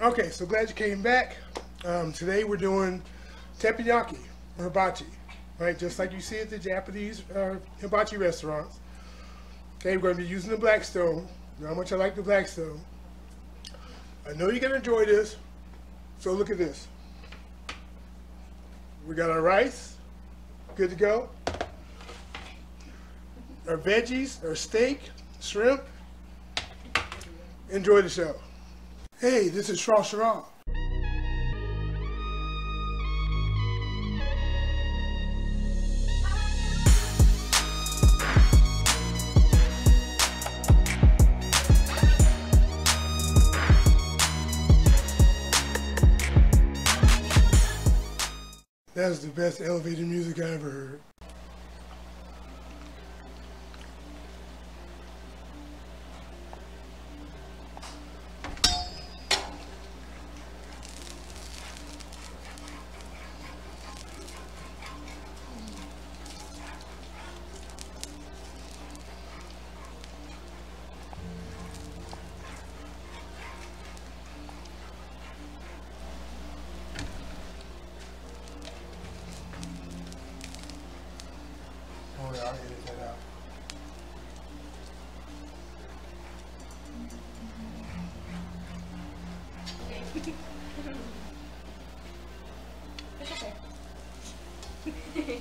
Okay, so glad you came back. Today we're doing teppanyaki or hibachi, right? Just like you see at the Japanese hibachi restaurants. Okay, we're going to be using the Blackstone. You know how much I like the Blackstone. I know you're going to enjoy this, so look at this. We got our rice, good to go. Our veggies, our steak, shrimp. Enjoy the show. Hey, this is Shrashira. That's the best elevator music I ever heard. I'll edit that out. It's okay. Oh, good.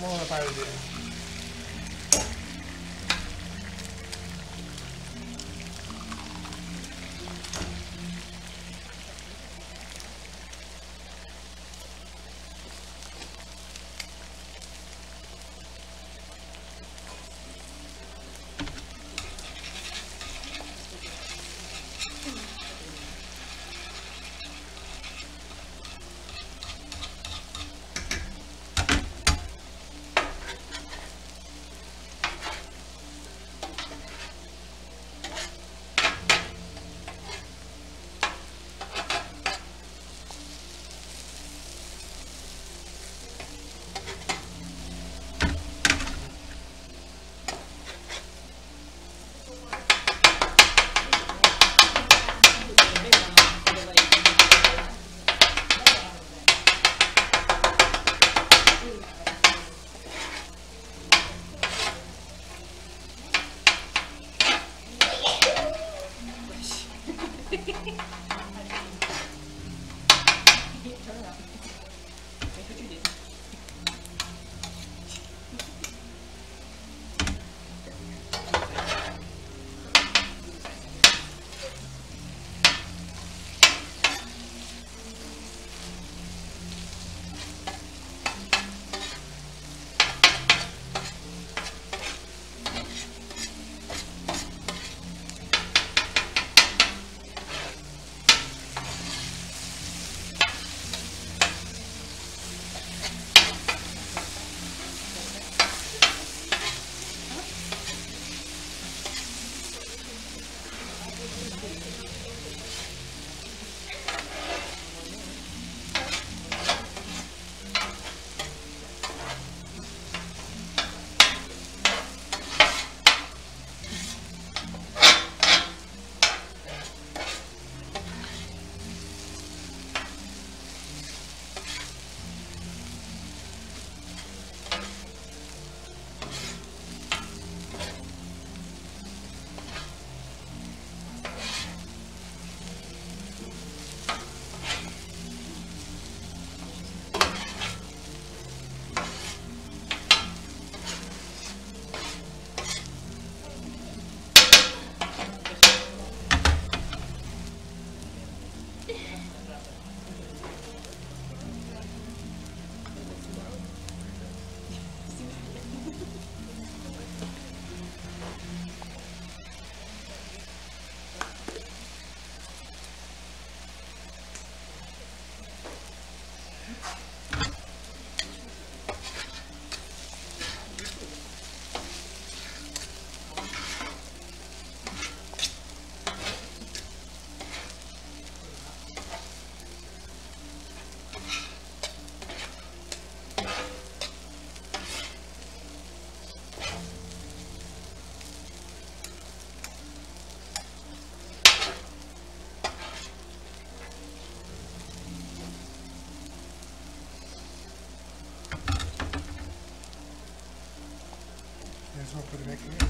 more about it. I'll put it back in.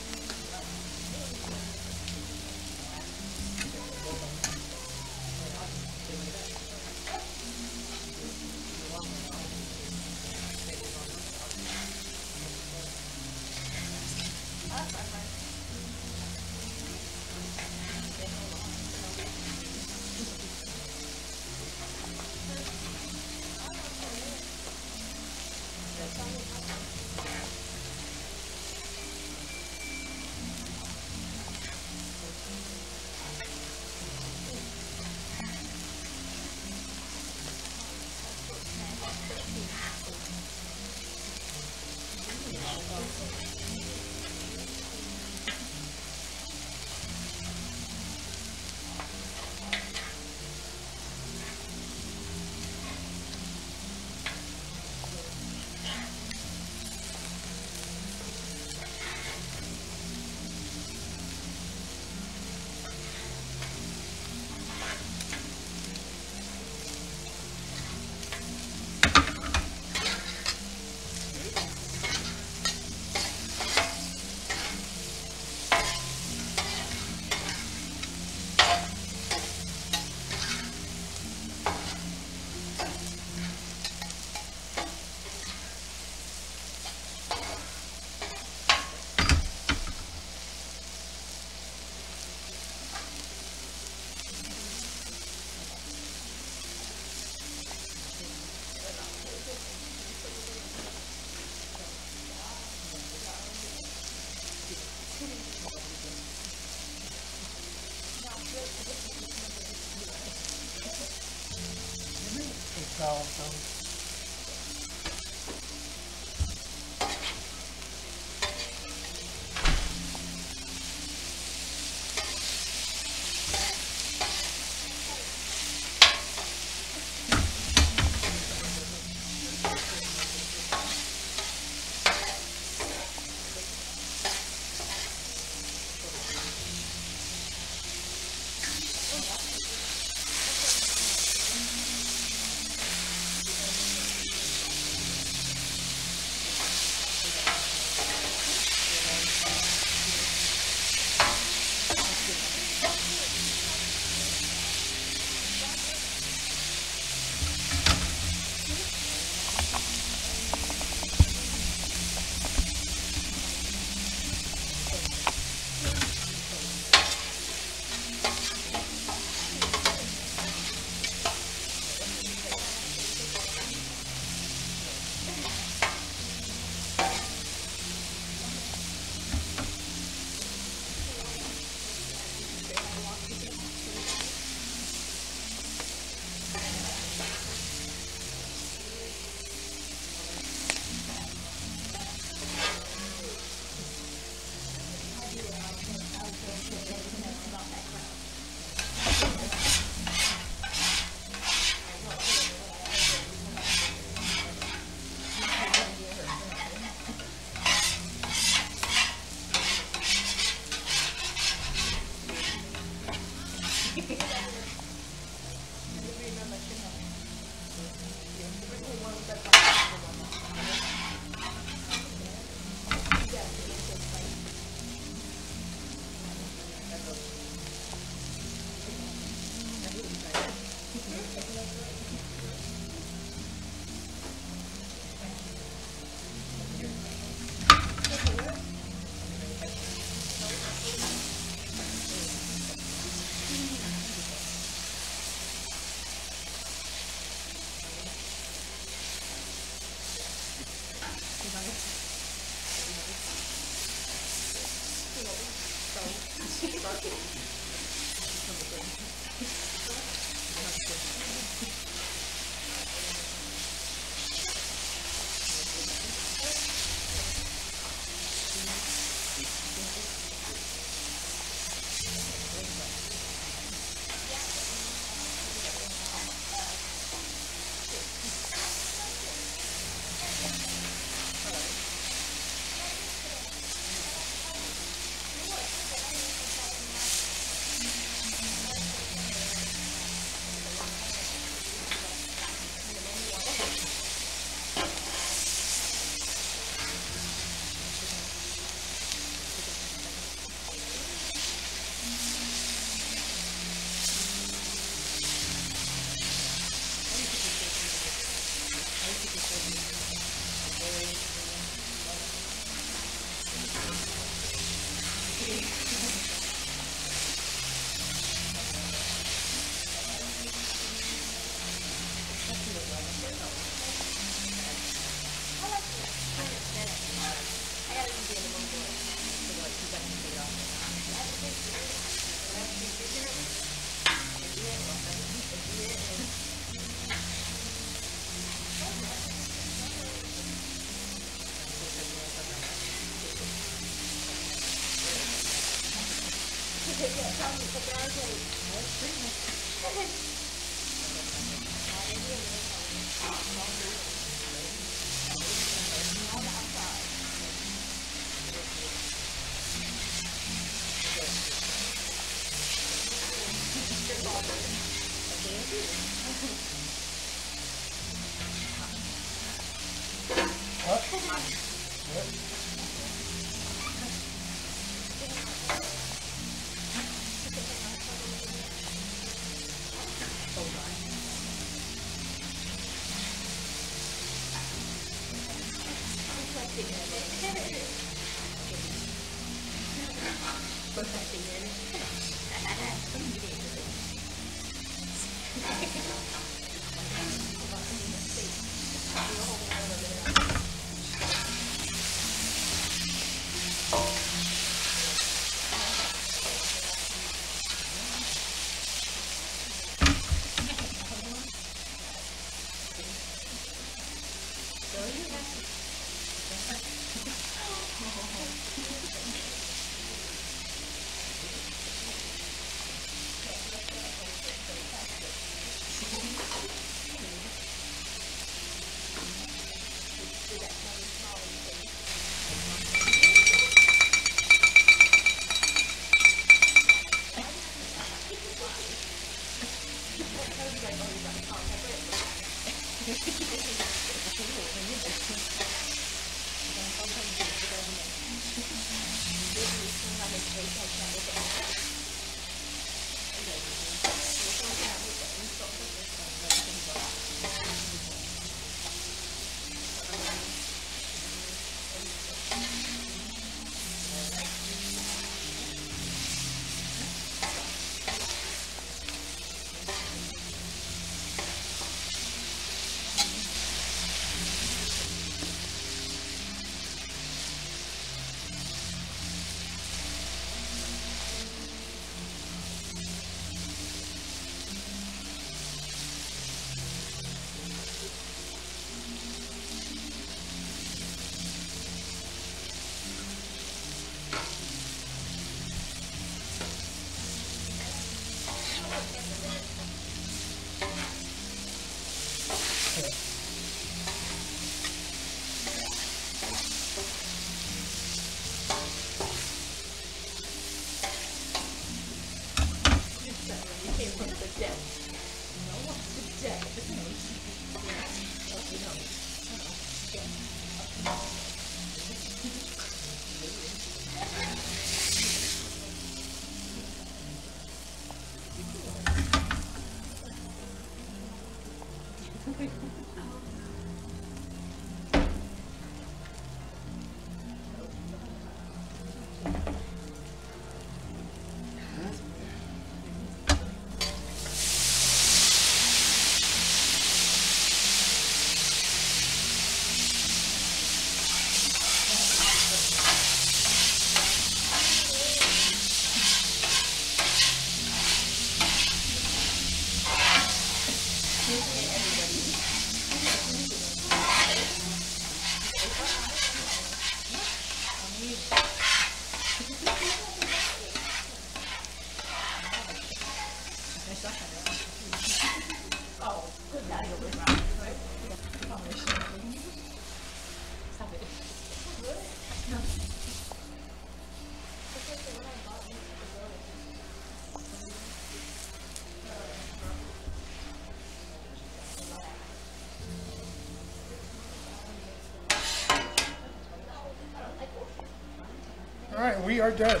We are done.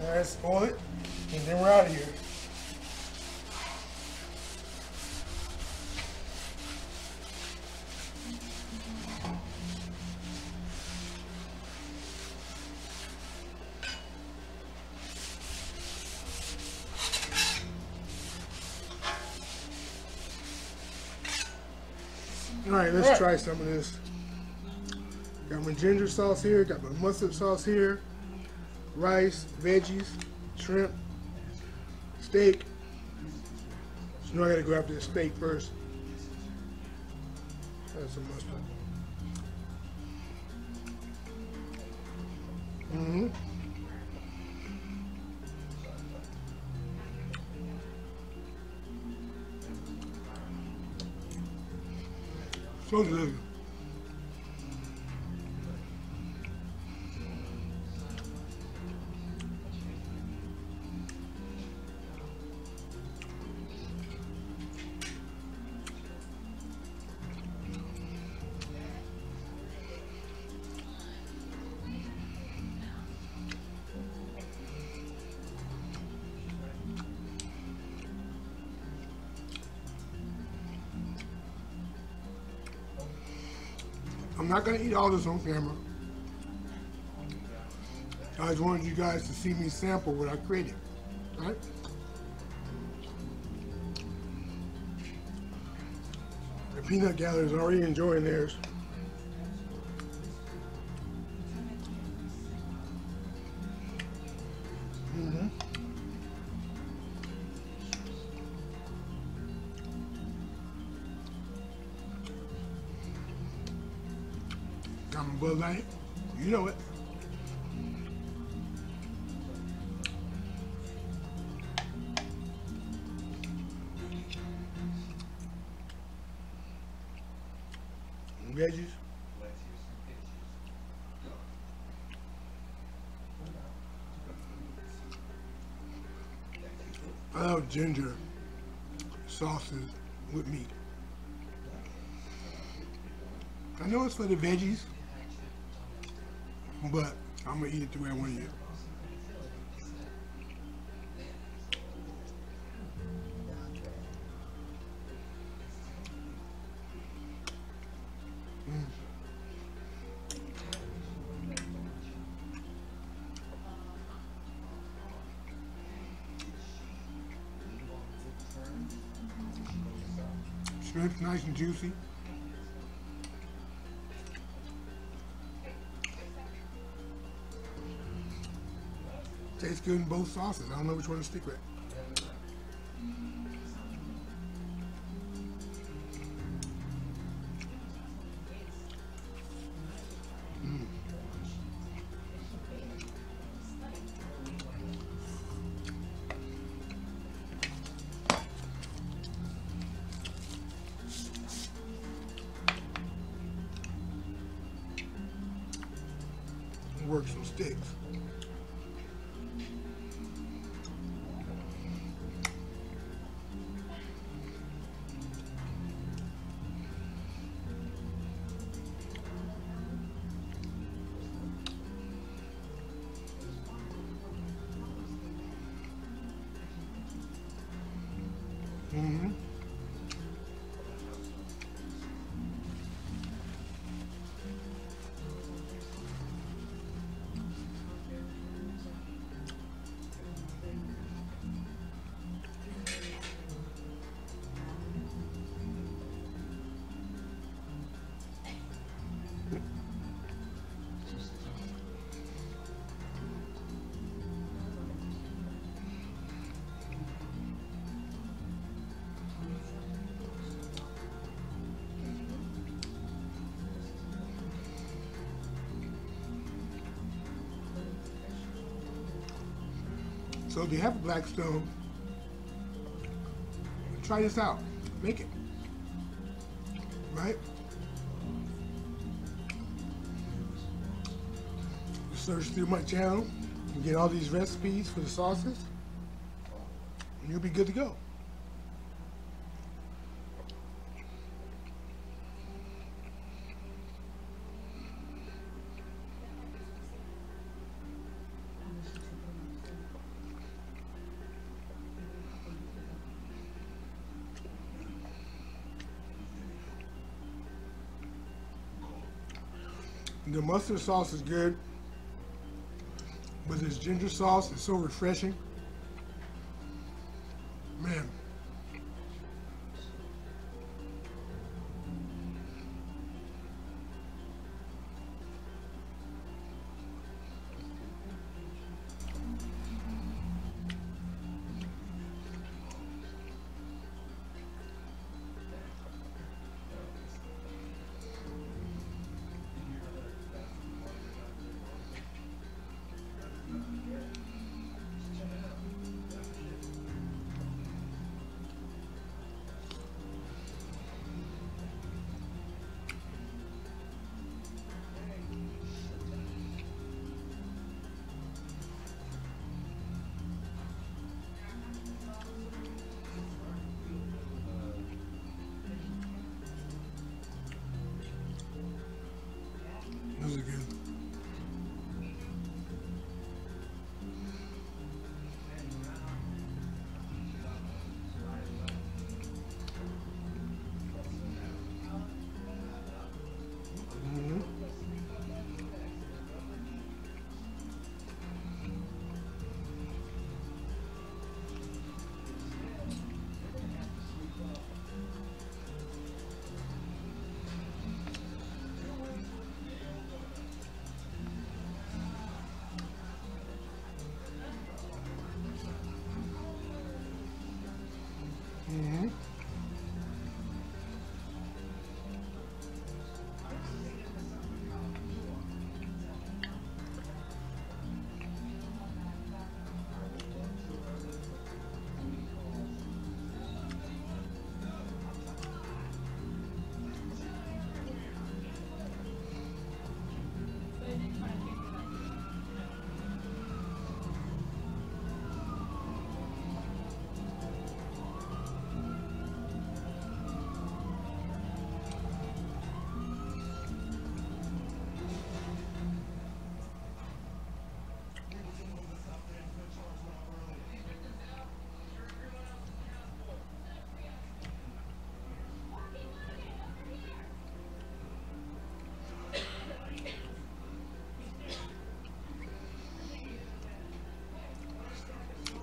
Let's oil it and then we're out of here. Alright, let's try some of this. Got my ginger sauce here, got my mustard sauce here. Rice, veggies, shrimp, steak. So now I gotta go after the steak first. That's a mustard. So delicious. I'm not going to eat all this on camera. I just wanted you guys to see me sample what I created. All right? The peanut gatherers are already enjoying theirs. I'm a Bud Light, you know it. Veggies. I love ginger sauces with meat. I know it's for the veggies, but I'm going to eat it the way I want to eat it. Shrimp's nice and juicy. Tastes good in both sauces. I don't know which one to stick with. Work some sticks. Mm-hmm. So if you have a Blackstone, try this out. Make it. Right? Search through my channel and get all these recipes for the sauces, and you'll be good to go. The mustard sauce is good, but this ginger sauce is so refreshing. Man.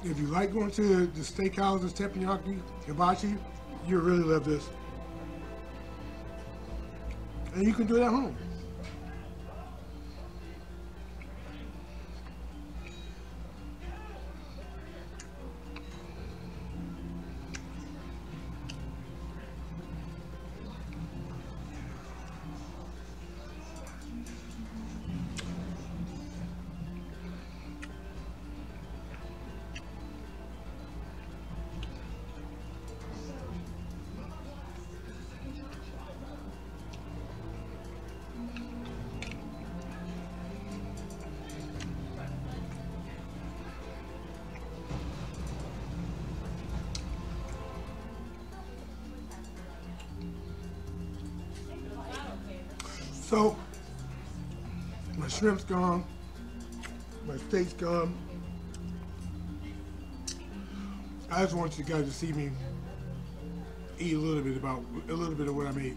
If you like going to the steakhouses, teppanyaki, hibachi, you'll really love this. And you can do it at home. So, my shrimp's gone, my steak's gone. I just want you guys to see me eat a little bit of what I made.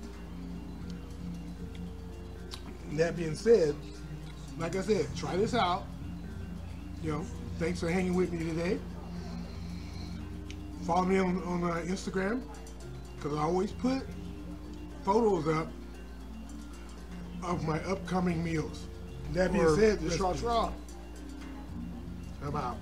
That being said, like I said, try this out. You know, thanks for hanging with me today. Follow me on Instagram, because I always put photos up of my upcoming meals. That being said, this is Shrashira. I'm out.